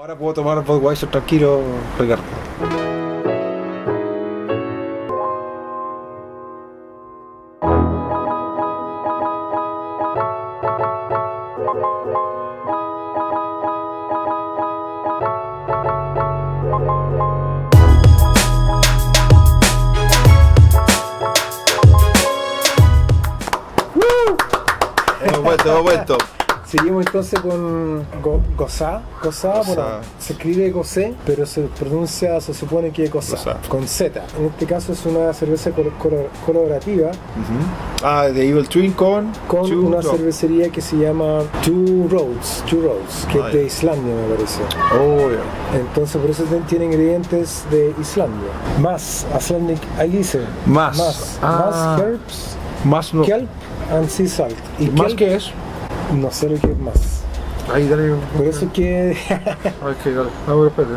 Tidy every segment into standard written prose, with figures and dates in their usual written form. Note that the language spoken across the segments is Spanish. Ahora puedo tomar Budweiser tranquilo, Ricardo. Hemos vuelto. Seguimos entonces con Gosá. Bueno, se escribe Gose, pero se pronuncia, se supone que Gosá, con Z. En este caso es una cerveza colaborativa. De Evil Twin con una cervecería que se llama Two Roads, que es de Islandia, me parece. Entonces por eso tiene ingredientes de Islandia. Más, Icelandic, ahí dice. Más herbs, más no. Kelp and sea salt. ¿Y más qué es? No sé lo que es más. Ahí dale. Por eso es que... Ok, dale. No, espérate.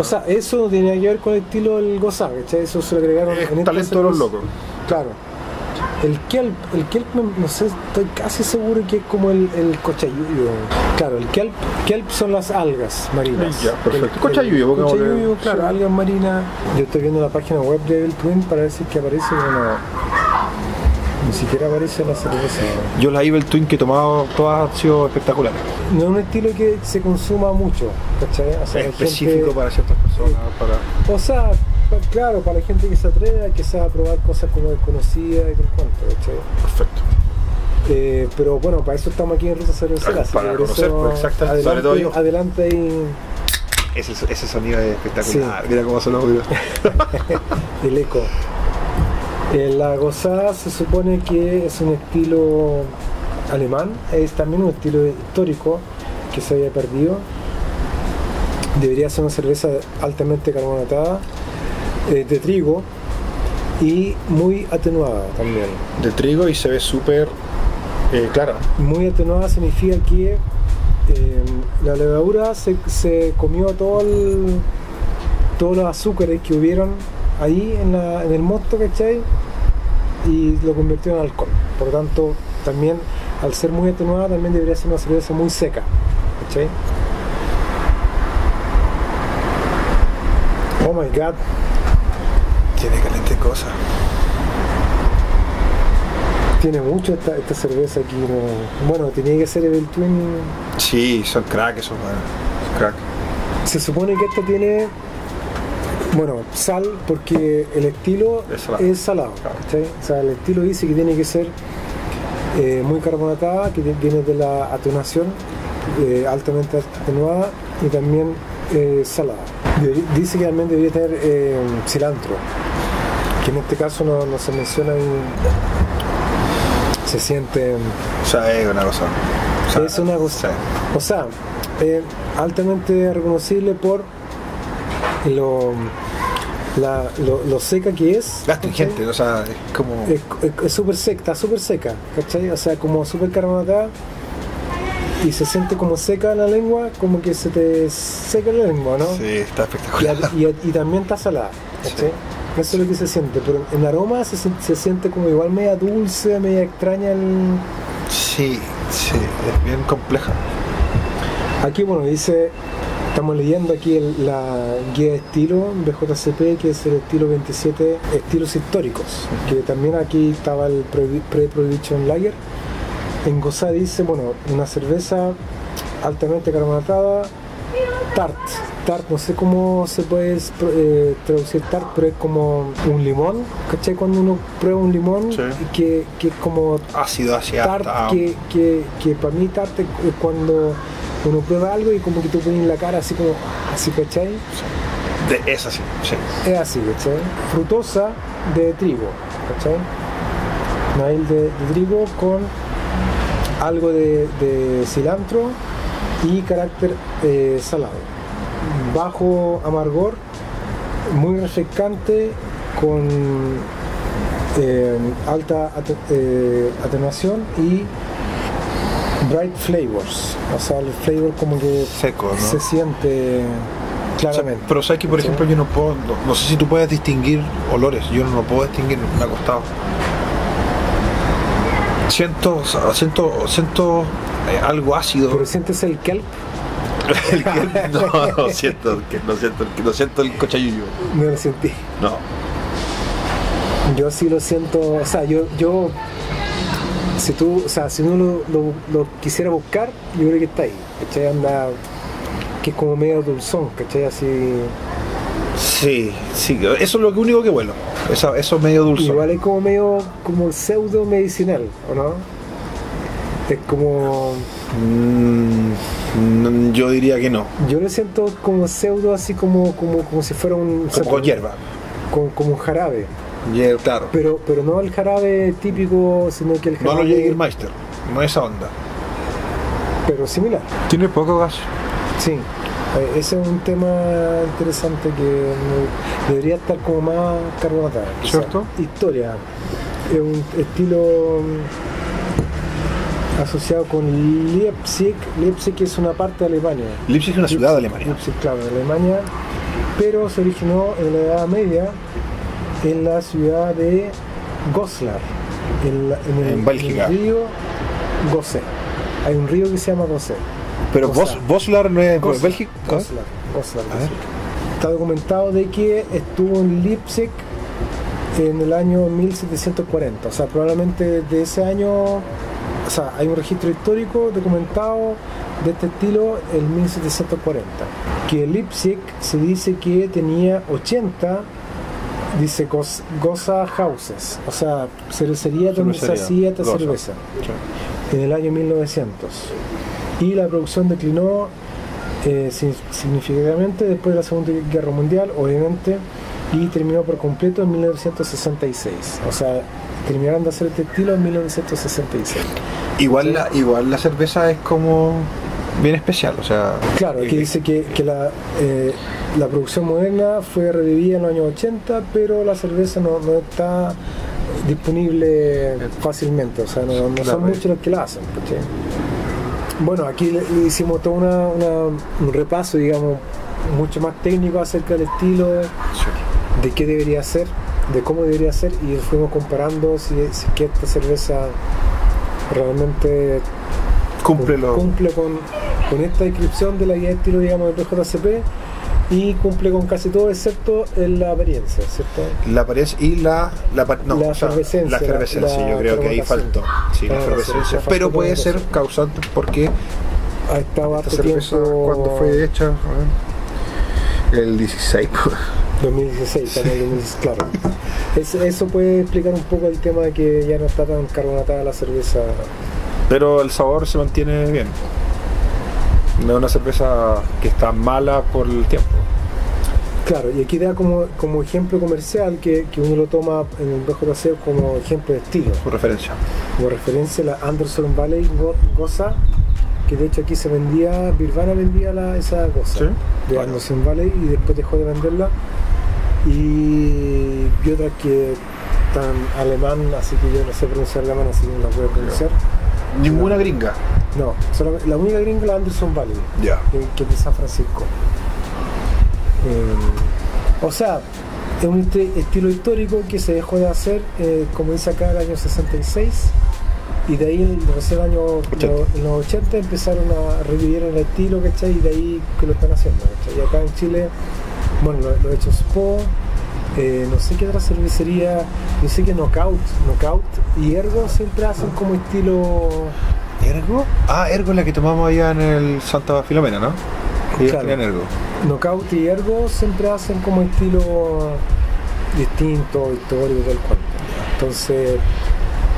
O sea, eso tenía que ver con el estilo del Gose, ¿cachai? Eso se lo agregaron en el talento de los locos. Claro. El kelp, no sé, estoy casi seguro que es como el cochayuyo. Claro, el kelp son las algas marinas. Ya, perfecto. Cochayuyo, claro, algas marinas. Yo estoy viendo la página web de Evil Twin para ver si es que aparece una... Ni siquiera aparece la cerveza. Yo la Evil Twin que he tomado, todas han sido espectaculares. No es un estilo que se consuma mucho, ¿cachai? O sea, es específico gente, para ciertas personas. Para... O sea, claro, para la gente que se atreve a probar cosas como desconocidas y todo el cuento, ¿cachai? Perfecto. Pero bueno, para eso estamos aquí en RutaCervecera. Para conocer, exactamente. Sobre todo yo. Adelante y... Ese sonido es espectacular. Sí. Mira cómo sonó. El eco. La Gose se supone que es un estilo alemán, es también un estilo histórico que se había perdido. Debería ser una cerveza altamente carbonatada, de trigo y muy atenuada también. De trigo y se ve súper clara. Muy atenuada significa que la levadura se comió todos los azúcares que hubieron ahí en el mosto, ¿cachai? Y lo convirtió en alcohol. Por lo tanto, también al ser muy atenuada, también debería ser una cerveza muy seca, ¿cachai? Oh my god, tiene caliente cosa. Tiene mucho esta cerveza aquí. ¿No? Bueno, tenía que ser Evil Twin. Sí, son crack esos, son crack. Se supone que esta tiene... Bueno, sal, porque el estilo es salado, claro. ¿Sí? O sea, el estilo dice que tiene que ser muy carbonatada, que viene de la atenuación, altamente atenuada y también salada. Dice que también debería tener cilantro, que en este caso no se menciona y se siente... O sea, es una cosa. Es una cosa. O sea, altamente reconocible por... Lo seca que es. Astringente, o sea, es como... Es súper seca, ¿cachai? O sea, como súper carbonatada. Y se siente como seca la lengua, como que se te seca la lengua, ¿no? Sí, está espectacular. Y también está salada, ¿cachai? Sí. Eso es lo que se siente, pero en aroma se siente como igual media dulce, media extraña el... Sí, sí, es bien compleja. Aquí, bueno, dice... Estamos leyendo aquí la guía de estilo BJCP, que es el estilo 27, estilos históricos, que también aquí estaba el pre-prohibition lager. En Gose dice, bueno, una cerveza altamente carbonatada, tart, no sé cómo se puede traducir tart, pero es como un limón, ¿cachai? Cuando uno prueba un limón, sí. que es como ácido hacia tart, que para mí tart es cuando... Uno prueba algo y como que tú pones la cara así como, así, ¿cachai? Es así, sí. Es así, ¿cachai? Frutosa de trigo, ¿cachai? Nail de trigo con algo de cilantro y carácter salado. Bajo amargor, muy refrescante, con alta atenuación y... bright flavors, o sea, el flavor como que seco, ¿no? Se siente claramente. O sea, pero sabes que, por ejemplo, yo no puedo, no sé si tú puedes distinguir olores, yo no puedo distinguir un acostado. Siento algo ácido. Pero sientes el kelp. No, no siento el cochayuyo. No lo sentí. No. Yo sí lo siento, o sea, yo si tú, o sea, si uno lo quisiera buscar, yo creo que está ahí, ¿cachai? Anda, que es como medio dulzón, ¿cachai? Así. Sí, sí, eso es lo único que bueno, eso es medio dulzón. Igual es como medio, como pseudo medicinal, ¿o no? Es como... yo diría que no. Yo lo siento como pseudo, así como si fuera un... Como hierba. Como un jarabe. Yeah, claro. Pero no el jarabe típico, sino que el jarabe... No lo Jägermeister, no esa onda. Pero similar. Tiene poco gas. Sí, ese es un tema interesante que debería estar como más carbonatado. ¿Cierto? Historia. Es un estilo... asociado con Leipzig. Leipzig es una parte de Alemania. Leipzig es una ciudad de Alemania. Leipzig, claro, de Alemania, pero se originó en la Edad Media en la ciudad de Goslar, en Bélgica. En el río Gose. Hay un río que se llama Gose. Pero Goslar no es Bélgica. Goslar, Goslar. Está documentado de que estuvo en Leipzig en el año 1740. O sea, probablemente de ese año. O sea, hay un registro histórico documentado de este estilo en 1740. Que Leipzig se dice que tenía 80, dice, goza houses, o sea, cervecería donde se hacía esta cerveza, en el año 1900. Y la producción declinó significativamente después de la Segunda Guerra Mundial, obviamente, y terminó por completo en 1966. O sea, terminaron de hacer este estilo en 1966. Igual la cerveza es como bien especial, o sea... Claro, aquí dice que la producción moderna fue revivida en los años 80, pero la cerveza no está disponible fácilmente, o sea, no son muchos los que la hacen, ¿sí? Bueno, aquí le hicimos todo un repaso, digamos, mucho más técnico acerca del estilo, de qué debería ser, de cómo debería ser, y fuimos comparando si que esta cerveza realmente cumple con esta descripción de la guía de estilo, digamos, del JCP, y cumple con casi todo excepto en la apariencia, ¿cierto? La apariencia y la efervescencia, yo creo que ahí faltó, sí, la efervescencia, pero puede ser causante porque estaba esta cerveza tiempo... cuando fue hecha, el 16 2016, claro. Eso puede explicar un poco el tema de que ya no está tan carbonatada la cerveza. Pero el sabor se mantiene bien. No es una cerveza que está mala por el tiempo. Claro, y aquí da como ejemplo comercial que uno lo toma en el Bajo Paseo como ejemplo de estilo. Por referencia. Como referencia la Anderson Valley Goza, que de hecho aquí se vendía, Birvana vendía esa Goza, ¿sí? De Anderson Valley, y después dejó de venderla. Y otra que tan alemán, así que yo no sé pronunciar alemán, así que no la puedo pronunciar. ¿Ninguna gringa? No, solo la única gringa es la Anderson Valley, yeah, que es de San Francisco. O sea, es un estilo histórico que se dejó de hacer, como dice acá, el año 66, y de ahí en el año 80. En los 80 empezaron a revivir el estilo, ¿cachai? Y de ahí que lo están haciendo, ¿cachai? Y acá en Chile, bueno, lo he hecho SPO, no sé qué otra cervecería, yo sé que Knockout y Ergo siempre hacen como estilo... ¿Ergo? Ah, Ergo es la que tomamos allá en el Santa Filomena, ¿no? Claro. Ergo. Knockout y Ergo siempre hacen como estilo distinto, histórico, tal cual. Entonces,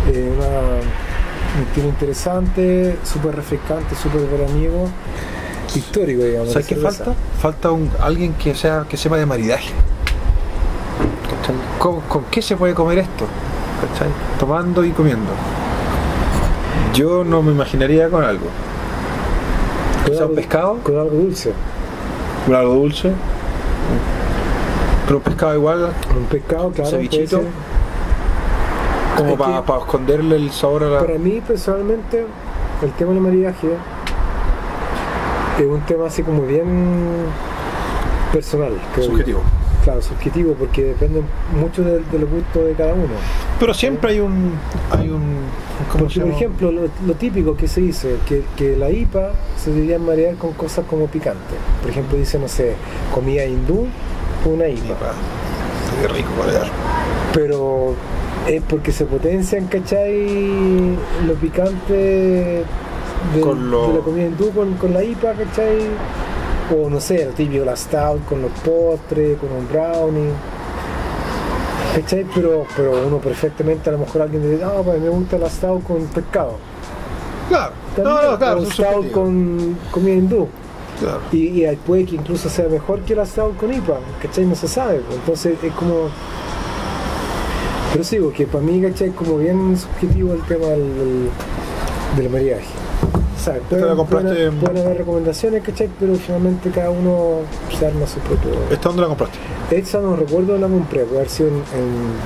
un estilo interesante, súper refrescante, súper veraniego, histórico, digamos. ¿Sabes qué falta? Falta alguien que sepa de maridaje. ¿Con qué se puede comer esto? ¿Cachai? Tomando y comiendo. Yo no me imaginaría con algo. ¿Con pescado? Con algo dulce. ¿Con algo dulce? ¿Con un pescado igual? Con un pescado, claro. Cevichito. Como para esconderle el sabor a la... Para mí, personalmente, el tema del maridaje es un tema así como bien personal. Subjetivo. Claro, subjetivo, porque depende mucho de los gustos de cada uno. Pero siempre hay un Porque, por ejemplo, lo típico que se dice, que la IPA se debería marear con cosas como picante. Por ejemplo, dice, no sé, comida hindú, una IPA. Qué rico marear. Pero es porque se potencian, ¿cachai? Lo picante de la comida hindú con la IPA, ¿cachai? O no sé, lo típico, la stout con los postres, con un brownie. ¿Cachai? Pero uno perfectamente, a lo mejor alguien dice, no, pues me gusta la stout con pescado. Claro, también, no, claro. O stout con comida hindú. Claro. Y puede que incluso sea mejor que la stout con IPA, ¿cachai? No se sabe. Entonces es como... Pero sí, porque para mí, ¿cachai? Es como bien subjetivo el tema del maridaje. O sea, pueden haber recomendaciones, ¿cachai? Pero finalmente cada uno se arma su propio... ¿Esta dónde la compraste? Esta no recuerdo, la compré, puede haber sido en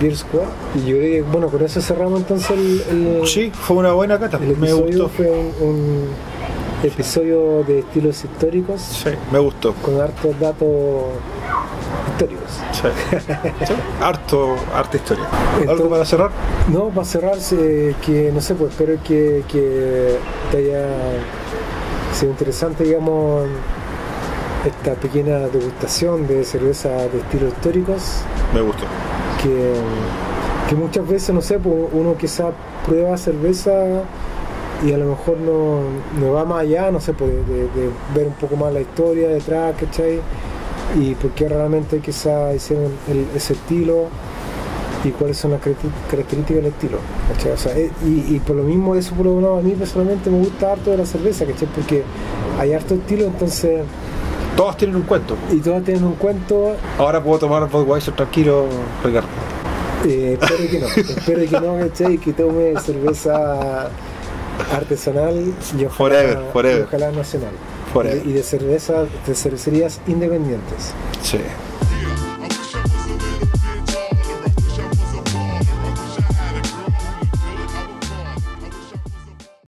Beer Squad. Y yo creo que, bueno, con eso cerramos entonces el... Sí, fue una buena cata, me gustó. Fue un episodio de estilos históricos. Sí, me gustó. Con hartos datos históricos. Sí. Sí. Harta historia. ¿Algo entonces, para cerrar? No, para cerrar, que no sé, pues espero que te haya sido interesante, digamos, esta pequeña degustación de cerveza de estilos históricos. Me gustó. Que muchas veces, no sé, pues uno quizá prueba cerveza y a lo mejor no va más allá, no sé, pues de ver un poco más la historia detrás, ¿cachai? Y por qué realmente quizá hicieron ese estilo y cuáles son las características del estilo, ¿cachai? O sea, y por lo mismo eso, por lo menos a mí personalmente me gusta harto de la cerveza, ¿cachai? Porque hay harto estilo, entonces... Todas tienen un cuento. Y todas tienen un cuento. Ahora puedo tomar Budweiser tranquilo, Ricardo. Espero que no, ¿cachai? Y que tome cerveza artesanal y ojalá, forever. Y ojalá nacional. Y de cervecerías independientes. Sí.